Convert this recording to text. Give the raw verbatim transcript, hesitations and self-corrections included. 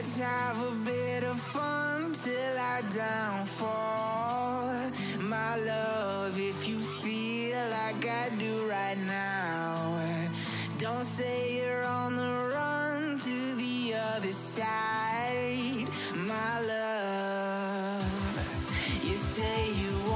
Let's have a bit of fun till I downfall. My love, if you feel like I do right now, don't say you're on the run to the other side. My love, you say you